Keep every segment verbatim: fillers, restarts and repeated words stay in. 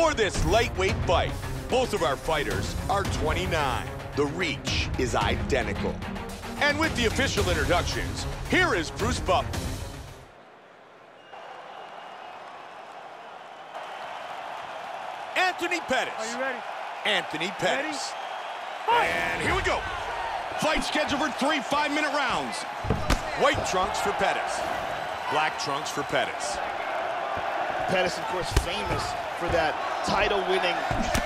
For this lightweight fight, both of our fighters are twenty-nine. The reach is identical. And with the official introductions, here is Bruce Buffer. Anthony Pettis. Are you ready? Anthony Pettis. Ready? And here we go. Fight scheduled for three five-minute rounds. White trunks for Pettis. Black trunks for Pettis. Pettis, of course, famous for that title-winning,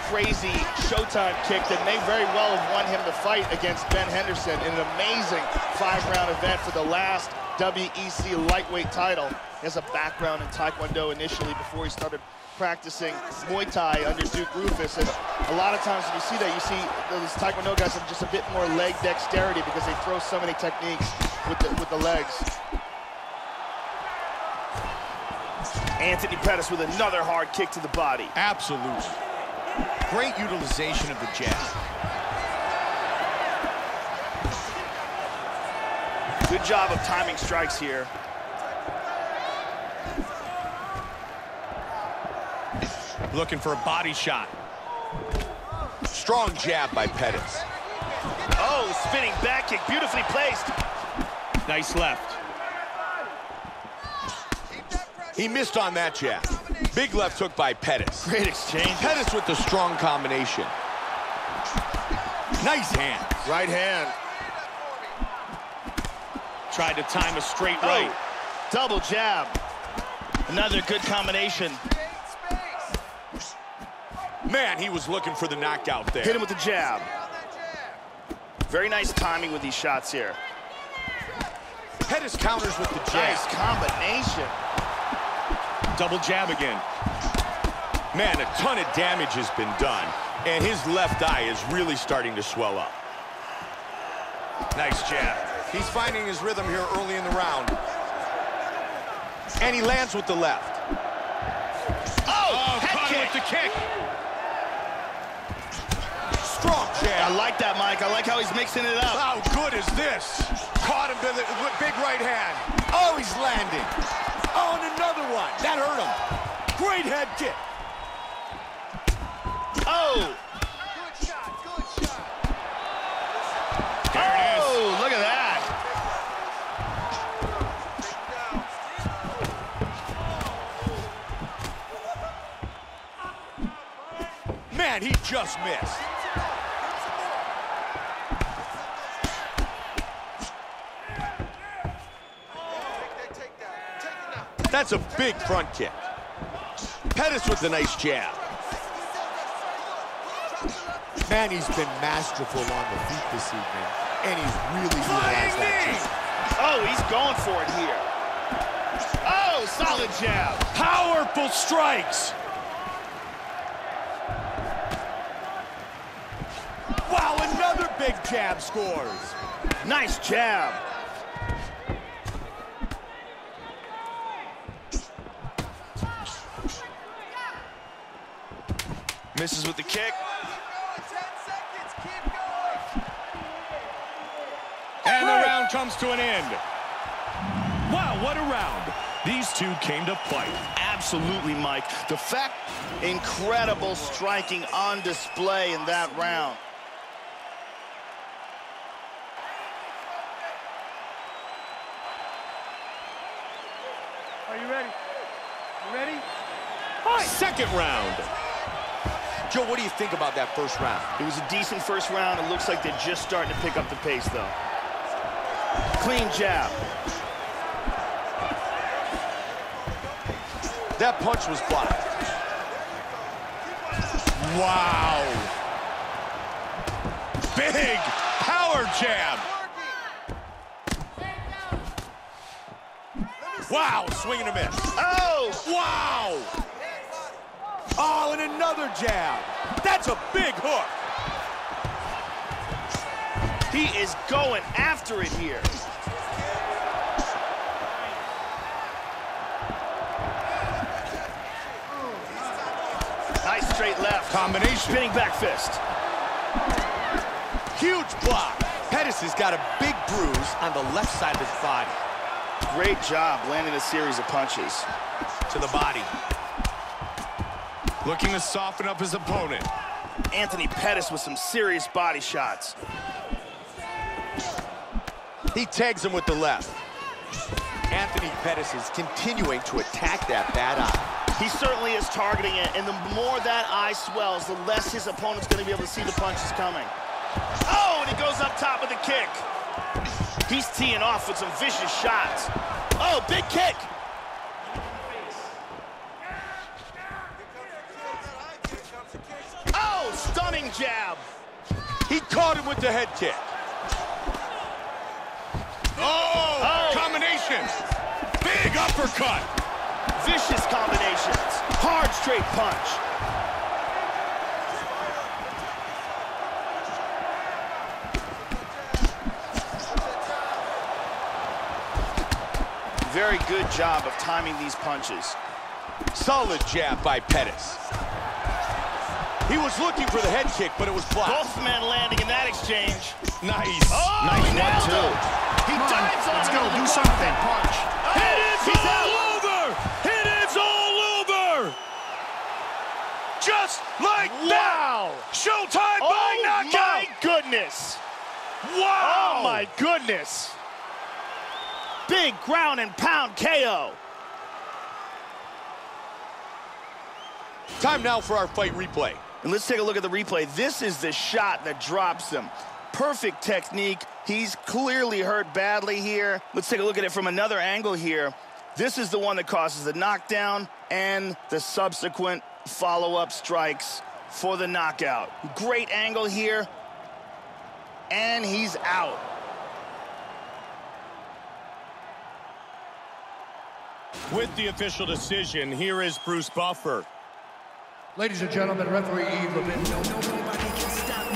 crazy Showtime kick that may very well have won him the fight against Ben Henderson in an amazing five-round event for the last W E C lightweight title. He has a background in Taekwondo initially before he started practicing Muay Thai under Duke Rufus, and a lot of times when you see that, you see those Taekwondo guys have just a bit more leg dexterity because they throw so many techniques with the, with the legs. Anthony Pettis with another hard kick to the body. Absolute. Great utilization of the jab. Good job of timing strikes here. Looking for a body shot. Strong jab by Pettis. Oh, spinning back kick, beautifully placed. Nice left. He missed on that jab. Big left hook by Pettis. Great exchange. Pettis with the strong combination. Nice hand. Right hand. Tried to time a straight right. Oh, double jab. Another good combination. Man, he was looking for the knockout there. Hit him with the jab. Very nice timing with these shots here. Pettis counters with the jab. Nice combination. Double jab again. Man, a ton of damage has been done, and his left eye is really starting to swell up. Nice jab. He's finding his rhythm here early in the round. And he lands with the left. Oh, oh head kick. With the kick. Strong jab. I like that, Mike. I like how he's mixing it up. How good is this? Caught him with a big right hand. Oh, he's landing. Oh, and another one. That hurt him. Great head kick. Oh. Good shot, good shot. There oh, it is. Oh, look at that. Man, he just missed. That's a big front kick. Pettis with a nice jab. Man, he's been masterful on the feet this evening, and he's really utilized that. Oh, he's going for it here. Oh, solid jab. Powerful strikes. Wow, another big jab scores. Nice jab. Misses with the kick. And the round comes to an end. Wow, what a round. These two came to fight. Absolutely, Mike. The fact, incredible striking on display in that round. Are you ready? You ready? Fight. Second round. Joe, what do you think about that first round? It was a decent first round. It looks like they're just starting to pick up the pace, though. Clean jab. That punch was blocked. Wow. Big power jab. Wow, swing and a miss. Oh, wow. Oh, and another jab. That's a big hook. He is going after it here. Nice straight left. Combination. Spinning back fist. Huge block. Pettis has got a big bruise on the left side of his body. Great job landing a series of punches. To the body. looking to soften up his opponent. Anthony Pettis with some serious body shots. He tags him with the left. Anthony Pettis is continuing to attack that bad eye. He certainly is targeting it, and the more that eye swells, the less his opponent's going to be able to see the punches coming. Oh, and he goes up top with a kick. He's teeing off with some vicious shots. Oh, big kick. Oh, stunning jab. He caught him with the head kick. Oh, oh, combinations. Big uppercut. Vicious combinations. Hard straight punch. Very good job of timing these punches. Solid jab by Pettis. He was looking for the head kick, but it was blocked. Both men landing in that exchange. Nice. Oh, nice one, two. He Come dives on. Let's go. Do something. Punch. Oh, it is all out. over. It is all over. Just like wow. that. Showtime oh, by knockout. My goodness. Wow. Oh, my goodness. Big ground and pound K O. Time now for our fight replay. And let's take a look at the replay. This is the shot that drops him. Perfect technique. He's clearly hurt badly here. Let's take a look at it from another angle here. This is the one that causes the knockdown and the subsequent follow-up strikes for the knockout. Great angle here. And he's out. With the official decision, here is Bruce Buffer. Ladies and gentlemen, referee Eve Rabindel. Nobody can stop